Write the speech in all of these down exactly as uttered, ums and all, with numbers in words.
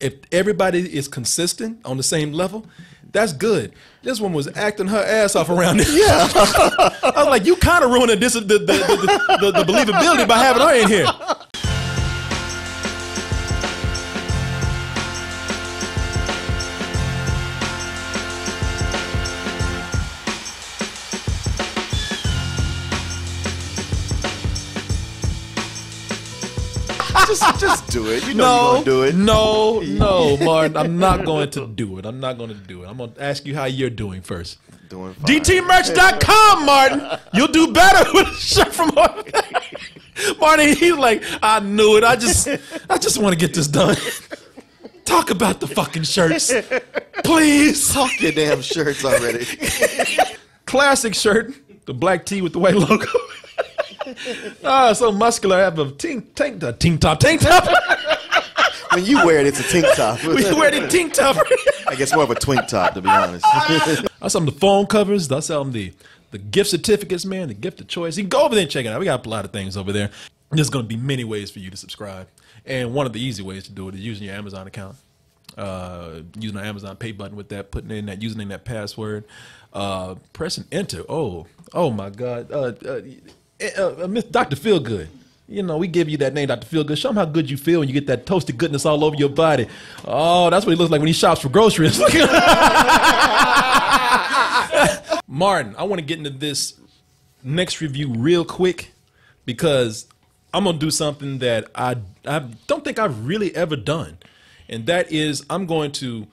if everybody is consistent on the same level, that's good. This one was acting her ass off around it. Yeah. I was like, you kind of ruined this, the, the, the, the, the believability by having her in here. Just, just do it. You know no, you're going to do it. No, no, Martin. I'm not going to do it. I'm not going to do it. I'm going to ask you how you're doing first. Doing fine. D T merch dot com, Martin. You'll do better with a shirt from Martin. Martin, he's like, I knew it. I just, I just want to get this done. Talk about the fucking shirts. Please. Talk your damn shirts already. Classic shirt. The black tee with the white logo. Ah, oh, so muscular. I have a tank, tank, a tank top, tank top. When you wear it, it's a tank top. When you wear it, it's a tank top. I guess more of a twink top, to be honest. I sell them the phone covers. I sell them the, the gift certificates, man, the gift of choice. You can go over there and check it out. We got a lot of things over there. There's going to be many ways for you to subscribe. And one of the easy ways to do it is using your Amazon account. Uh, using our Amazon Pay button with that, putting in that username, that password. Uh, pressing enter. Oh, oh my God. Uh, uh, Uh, uh, Doctor Feelgood, you know, we give you that name, Doctor Feelgood. Show him how good you feel when you get that toasted goodness all over your body. Oh, that's what he looks like when he shops for groceries. Martin, I want to get into this next review real quick because I'm going to do something that I, I don't think I've really ever done. And that is, I'm going to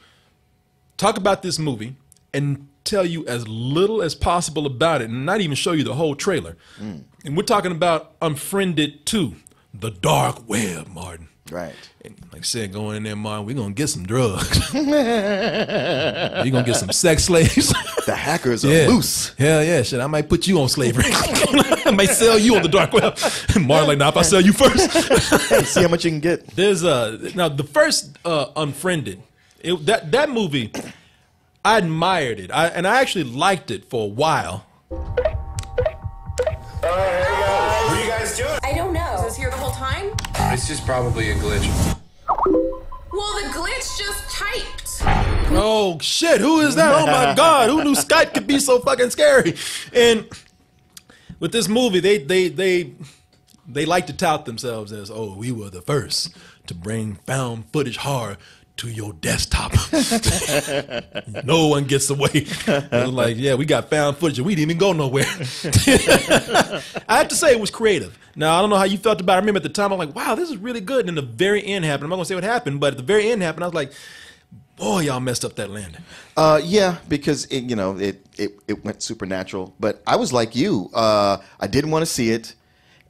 talk about this movie and tell you as little as possible about it and not even show you the whole trailer. Mm. And we're talking about Unfriended two, The Dark Web, Martin. Right. And like I said, going in there, Martin, we're going to get some drugs. We're going to get some sex slaves. The hackers are yeah. loose. Hell yeah, shit, I might put you on slavery. I might sell you on the dark web. And Martin like, nah, if I sell you first. Hey, see how much you can get. There's uh, now, the first uh, Unfriended, it, that, that movie... I admired it, I, and I actually liked it for a while. Uh, what are you guys doing? I don't know. Is this here the whole time? This is probably a glitch. Well, the glitch just typed. Oh, shit, who is that? Oh, my God, who knew Skype could be so fucking scary? And with this movie, they, they, they, they like to tout themselves as, oh, we were the first to bring found footage horror to your desktop. No one gets away. Like, yeah, we got found footage and we didn't even go nowhere. I have to say it was creative. Now, I don't know how you felt about it. I remember at the time, I'm like, wow, this is really good. And then the very end happened. I'm not going to say what happened, but at the very end happened, I was like, boy, y'all messed up that landing. Uh, yeah, because, it, you know, it, it, it went supernatural. But I was like you. Uh, I didn't want to see it.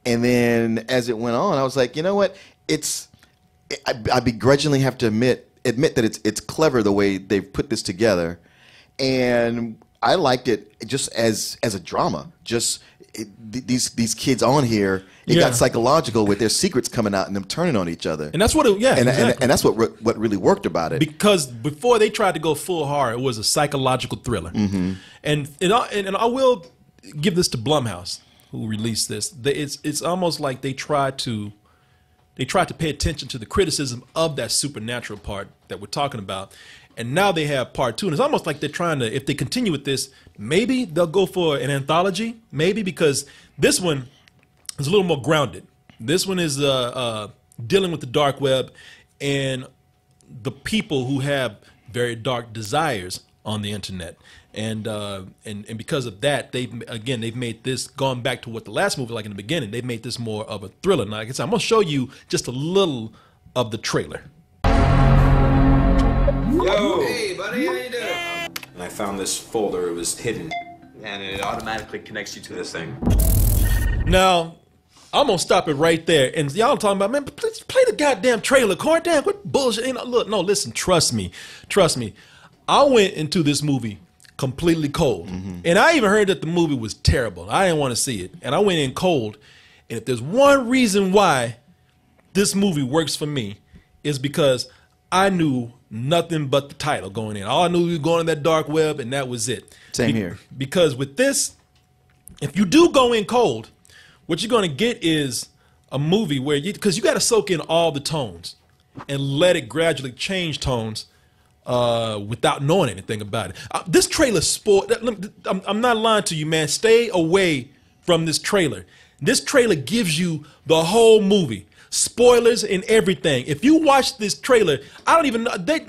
And then as it went on, I was like, you know what? It's, I, I begrudgingly have to admit, admit that it's it's clever the way they've put this together, and I liked it just as as a drama. Just it, th these these kids on here, it yeah. got psychological with their secrets coming out and them turning on each other. And that's what it, yeah, and, exactly. and and that's what re what really worked about it. Because before they tried to go full horror, it was a psychological thriller. Mm-hmm. And and I, and I will give this to Blumhouse, who released this. It's it's almost like they tried to. They tried to pay attention to the criticism of that supernatural part that we're talking about. And now they have part two. And it's almost like they're trying to, if they continue with this, maybe they'll go for an anthology. Maybe, because this one is a little more grounded. This one is uh, uh, dealing with the dark web and the people who have very dark desires on the internet. And, uh, and and because of that, they've again they've made this, gone back to what the last movie was like in the beginning. They've made this more of a thriller. Now, like I said, I'm gonna show you just a little of the trailer. Yo, hey buddy, how you doing? And I found this folder. It was hidden, and it automatically connects you to this thing. Now, I'm gonna stop it right there. And y'all talking about, man, let's play the goddamn trailer, Corn. Damn, what bullshit? Ain't, look, no, listen, trust me, trust me. I went into this movie completely cold. Mm-hmm. And I even heard that the movie was terrible. I didn't want to see it. And I went in cold. And if there's one reason why this movie works for me, is because I knew nothing but the title going in. All I knew, you going in that dark web, and that was it. Same Be here. Because with this, if you do go in cold, what you're going to get is a movie where you, because you got to soak in all the tones. and let it gradually change tones uh, without knowing anything about it. Uh, this trailer spoiled. I'm, I'm not lying to you, man. Stay away from this trailer. This trailer gives you the whole movie. Spoilers and everything. If you watch this trailer, I don't even know. They,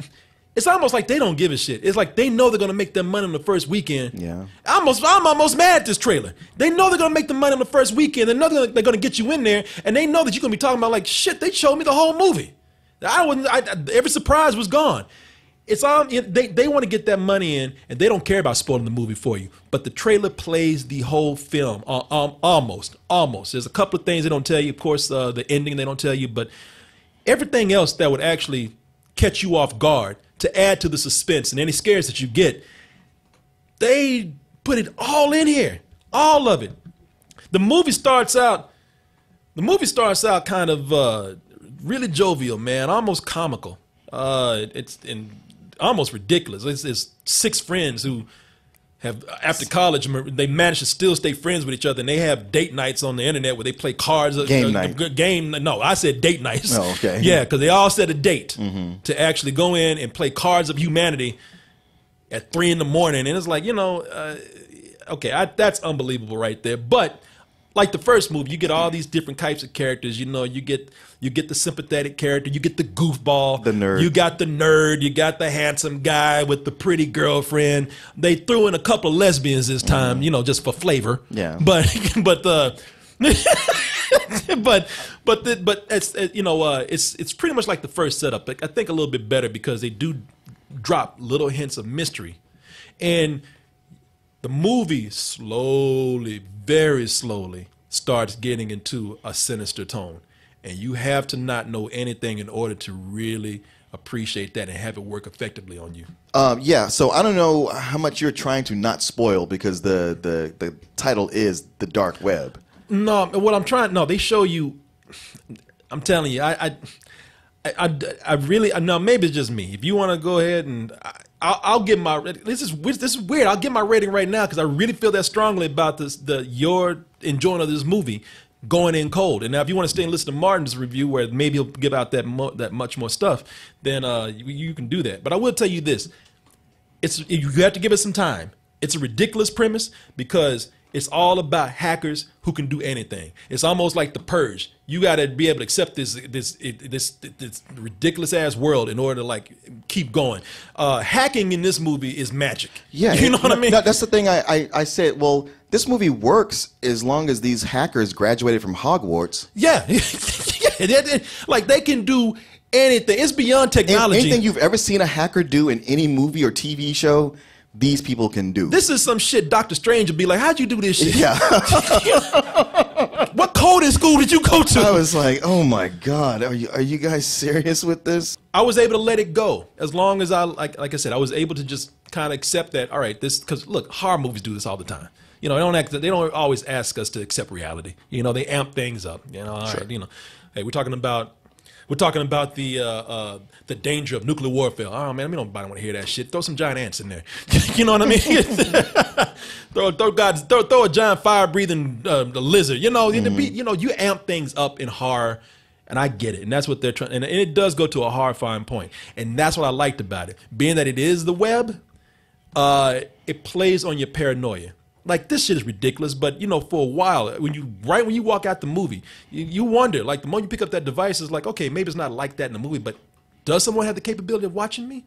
it's almost like they don't give a shit. It's like they know they're going to make their money on the first weekend. Yeah. I'm almost, I'm almost mad at this trailer. They know they're going to make the money on the first weekend. They know they're going to get you in there. And they know that you're going to be talking about like, shit, they showed me the whole movie. I wasn't, I, every surprise was gone. It's all, it, they, they want to get that money in, and they don't care about spoiling the movie for you. But the trailer plays the whole film, uh, um, almost, almost. There's a couple of things they don't tell you. Of course, uh, the ending they don't tell you, but everything else that would actually catch you off guard to add to the suspense and any scares that you get, they put it all in here, all of it. The movie starts out, the movie starts out kind of uh, really jovial, man, almost comical. Uh, it's and almost ridiculous. It's, it's six friends who have, after college, they manage to still stay friends with each other, and they have date nights on the internet where they play cards. Game uh, night. Game, no, I said date nights. Oh, okay. Yeah, because they all set a date mm-hmm. to actually go in and play Cards of Humanity at three in the morning, and it's like, you know, uh, okay, I, that's unbelievable right there. But like the first movie, you get all these different types of characters. You know, you get you get the sympathetic character, you get the goofball, the nerd. You got the nerd, you got the handsome guy with the pretty girlfriend. They threw in a couple of lesbians this time, mm. you know, just for flavor. Yeah. But but the but but the, but it's you know uh, it's it's pretty much like the first setup. I think a little bit better because they do drop little hints of mystery, and the movie slowly, very slowly, starts getting into a sinister tone. And you have to not know anything in order to really appreciate that and have it work effectively on you. Um, yeah, so I don't know how much you're trying to not spoil because the, the, the title is The Dark Web. No, what I'm trying, no, they show you, I'm telling you, I, I, I, I really, no, maybe it's just me. If you want to go ahead and... I, I'll, I'll give my this is this is weird. I'll give my rating right now because I really feel that strongly about this the your enjoyment of this movie going in cold. And now, if you want to stay and listen to Martin's review, where maybe he'll give out that mo that much more stuff, then uh, you, you can do that. But I will tell you this: it's you have to give it some time. It's a ridiculous premise because it's all about hackers who can do anything. It's almost like The Purge. You got to be able to accept this this this this ridiculous ass world in order to like keep going. Uh, hacking in this movie is magic. Yeah, you know it, what I mean. No, that's the thing. I, I I said. Well, this movie works as long as these hackers graduated from Hogwarts. Yeah, yeah they, they, like they can do anything. It's beyond technology. Anything you've ever seen a hacker do in any movie or T V show, these people can do. This is some shit Doctor Strange would be like, how'd you do this shit? Yeah. What coding school did you go to? I was like, oh my God, are you, are you guys serious with this? I was able to let it go. As long as I, like, like I said, I was able to just kind of accept that, all right, this, because look, horror movies do this all the time. You know, they don't, act, they don't always ask us to accept reality. You know, they amp things up. You know, all sure. right, you know, hey, we're talking about, We're talking about the uh, uh, the danger of nuclear warfare. Oh man, I mean, nobody want to hear that shit. Throw some giant ants in there. You know what I mean? throw throw, God, throw throw a giant fire breathing uh, the lizard. You know, mm-hmm. you know, you amp things up in horror, and I get it, and that's what they're trying. And it does go to a horrifying point, and that's what I liked about it, being that it is the web. Uh, it plays on your paranoia. Like, this shit is ridiculous, but you know, for a while, when you right when you walk out the movie, you, you wonder. Like, the moment you pick up that device, it's like, okay, maybe it's not like that in the movie, but does someone have the capability of watching me?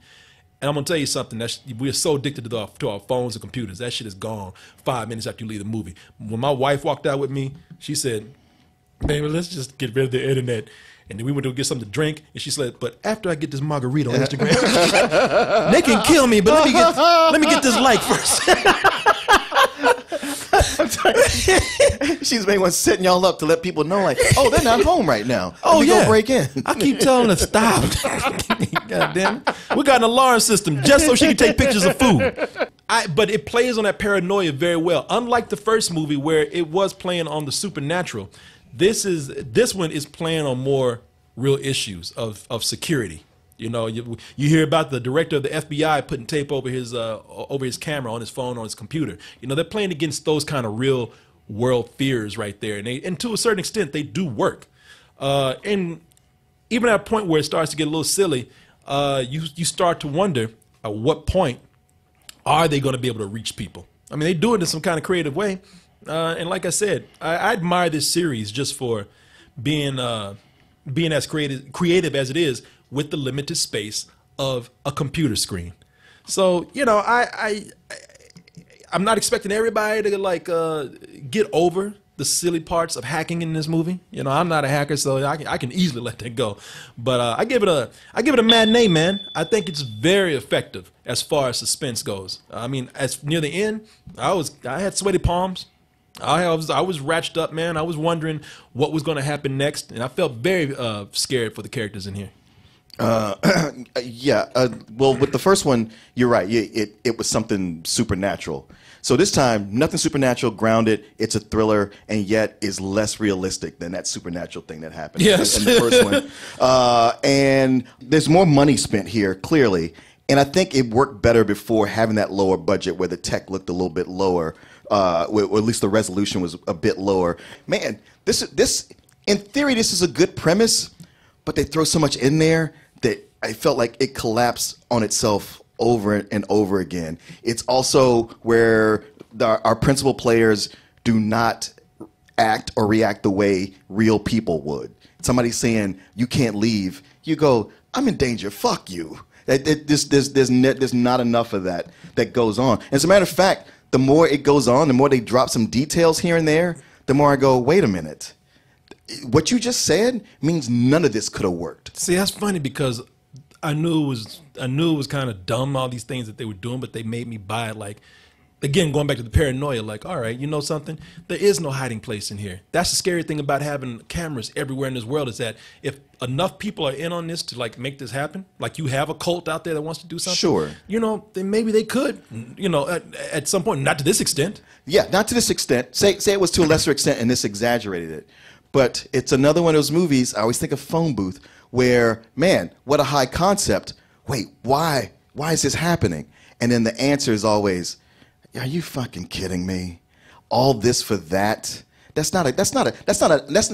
And I'm gonna tell you something. That's, we're so addicted to, the, to our phones and computers. That shit is gone five minutes after you leave the movie. When my wife walked out with me, she said, "Baby, let's just get rid of the internet." And then we went to get something to drink, and she said, "But after I get this margarita on Instagram, they can kill me. But let me get let me get this like first." I'm sorry. She's the one setting y'all up to let people know, like, oh, they're not home right now. Oh, yeah. Go break in. I keep telling her, stop. God damn it. We got an alarm system just so she can take pictures of food. I, but it plays on that paranoia very well. Unlike the first movie where it was playing on the supernatural, this is this one is playing on more real issues of, of security. You know, you, you hear about the director of the F B I putting tape over his uh, over his camera, on his phone, on his computer. You know, they're playing against those kind of real world fears right there, and they, and to a certain extent, they do work. Uh, and even at a point where it starts to get a little silly, uh, you, you start to wonder at what point are they going to be able to reach people? I mean, they do it in some kind of creative way. Uh, and like I said, I, I admire this series just for being uh, being as creative, creative as it is with the limited space of a computer screen. So, you know, I, I, I I'm not expecting everybody to like uh, get over the silly parts of hacking in this movie. You know, I'm not a hacker, so I can, I can easily let that go. But uh, I give it a I give it a matinee, man. I think it's very effective as far as suspense goes. I mean, as near the end, I was I had sweaty palms. I was I was ratched up, man. I was wondering what was going to happen next, and I felt very uh, scared for the characters in here. Uh, yeah. Uh, well, with the first one, you're right. It, it it was something supernatural. So this time, nothing supernatural, grounded. It's a thriller, and yet is less realistic than that supernatural thing that happened yes. in, in the first one. Uh, and there's more money spent here, clearly. And I think it worked better before having that lower budget, where the tech looked a little bit lower, uh, or at least the resolution was a bit lower. Man, this this in theory, this is a good premise, but they throw so much in there that I felt like it collapsed on itself over and over again. It's also where the, our principal players do not act or react the way real people would. Somebody's saying, you can't leave. You go, I'm in danger, fuck you. There's, there's, there's, there's not enough of that that goes on. As a matter of fact, the more it goes on, the more they drop some details here and there, the more I go, wait a minute. What you just said means none of this could have worked. See, that's funny because I knew it was I knew it was kind of dumb, all these things that they were doing, but they made me buy it. Like, again, going back to the paranoia, like, all right, you know something? There is no hiding place in here. That's the scary thing about having cameras everywhere in this world, is that if enough people are in on this to like make this happen, like you have a cult out there that wants to do something, sure, you know, then maybe they could, you know, at, at some point, not to this extent. Yeah, not to this extent. Say, say it was to a lesser extent and this exaggerated it. But it's another one of those movies, I always think of Phone Booth, where, man, what a high concept. Wait, why? Why is this happening? And then the answer is always, are you fucking kidding me? All this for that? That's not a, that's not a, that's not a, that's,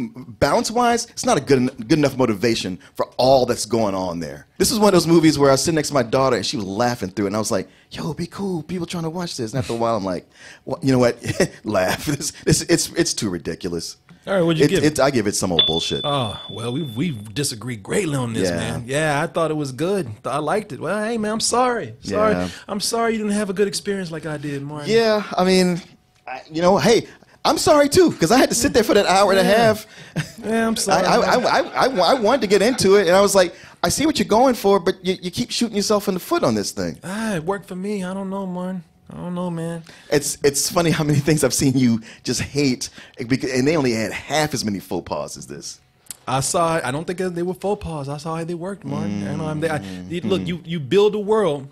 balance-wise, it's not a good, good enough motivation for all that's going on there. This is one of those movies where I was sitting next to my daughter and she was laughing through it, and I was like, yo, be cool, people trying to watch this. And after a while, I'm like, well, you know what, laugh, this, this, it's, it's too ridiculous. All right, what'd you it, give it? it? I give it some old bullshit. Oh, well, we we disagree greatly on this, yeah. man. Yeah, I thought it was good. I liked it. Well, hey, man, I'm sorry. Sorry. Yeah. I'm sorry you didn't have a good experience like I did, Martin. Yeah, I mean, I, you know, hey, I'm sorry, too, because I had to sit there for that hour yeah. and a half. Yeah, I'm sorry. I, I, I, I, I wanted to get into it, and I was like, I see what you're going for, but you, you keep shooting yourself in the foot on this thing. Ah, it worked for me. I don't know, Martin. I don't know, man. It's it's funny how many things I've seen you just hate, because, and they only had half as many faux pas as this. I saw. I don't think they were faux pas. I saw how they worked, Martin. Mm-hmm. I know, they, I, they, look, you you build a world.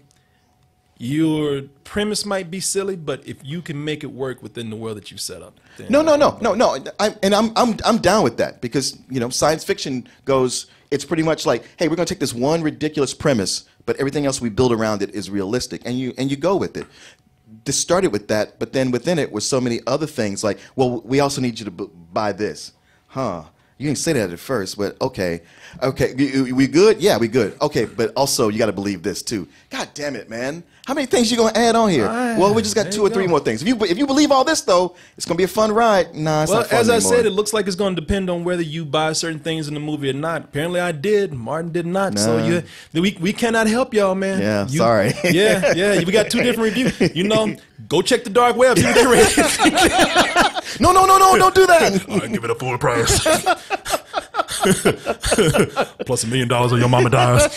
Your premise might be silly, but if you can make it work within the world that you set up, then no, no, no, no, no. I, and I'm I'm I'm down with that, because you know science fiction goes. It's pretty much like, hey, we're gonna take this one ridiculous premise, but everything else we build around it is realistic, and you and you go with it. This started with that, but then within it were so many other things like, well, we also need you to b buy this. Huh, you didn't say that at first, but okay. Okay, we, we good? Yeah, we good. Okay, but also you gotta believe this too. God damn it, man. How many things you gonna add on here? Right, well, we just got two or go. three more things. If you, if you believe all this though, it's gonna be a fun ride. Nah, it's well, not fun as anymore. I said, it looks like it's gonna depend on whether you buy certain things in the movie or not. Apparently I did, Martin did not. Nah. So you, we, we cannot help y'all, man. Yeah, you, sorry. Yeah, yeah, we got two different reviews. You know, go check the dark web. No, no, no, no, don't do that. I give it a full price. Plus a million dollars or your mama dies.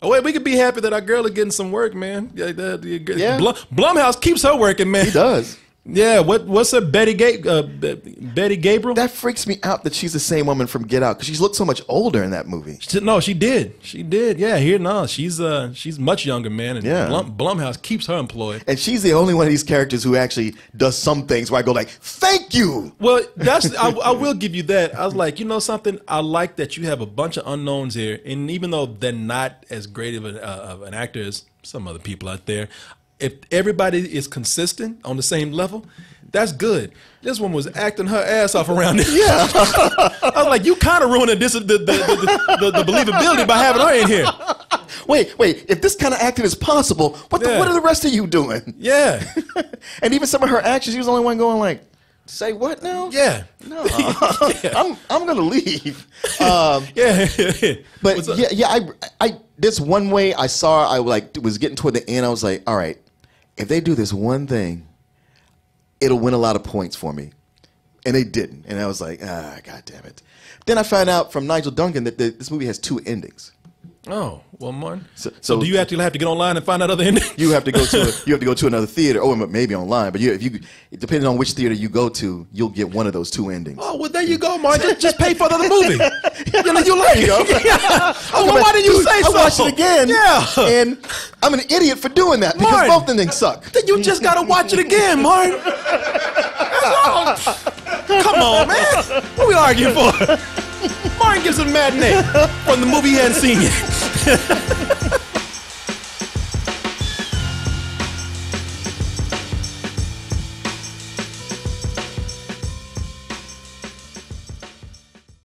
Oh, wait, we could be happy that our girl is getting some work, man. Yeah, the, the, yeah. Blum, Blumhouse keeps her working, man. He does. Yeah, what, what's her, Betty, Ga uh, Betty Gabriel? That freaks me out that she's the same woman from Get Out, because she looked so much older in that movie. She, no, she did. She did. Yeah, here, no, she's uh, she's much younger, man. And yeah. Blum, Blumhouse keeps her employed. And she's the only one of these characters who actually does some things where I go like, thank you! Well, that's, I, I will give you that. I was like, you know something? I like that you have a bunch of unknowns here, and even though they're not as great of an, uh, of an actor as some other people out there, if everybody is consistent on the same level, That's good. This one was acting her ass off around it. Yeah. I was like, you kind of ruining this, the, the, the, the, the believability by having her in here. Wait, wait, if this kind of acting is possible, what, yeah. the, what are the rest of you doing? Yeah. And even some of her actions, she was the only one going like, say what now? Yeah. No. yeah. I'm, I'm going to leave. Um, yeah. But yeah, yeah I, I, this one way I saw, I like was getting toward the end, I was like, all right, if they do this one thing, it'll win a lot of points for me. And they didn't. And I was like, ah, God damn it. Then I found out from Nigel Duncan that the, this movie has two endings. Oh, well, Martin. So, so, so do you actually have to get online and find out other endings? You have to go to a, you have to go to another theater. Oh, maybe online, but you, if you, depending on which theater you go to, you'll get one of those two endings. Oh, well, there you go, Martin. Just, just pay for another movie. You know, you like it. Oh, well, why didn't you say so? I watched it again. Yeah, and I'm an idiot for doing that because Martin, both endings suck. Then you just gotta watch it again, Martin. That's all. Come on, man. What are we arguing for? Martin gives a matinee from the movie he hadn't seen yet.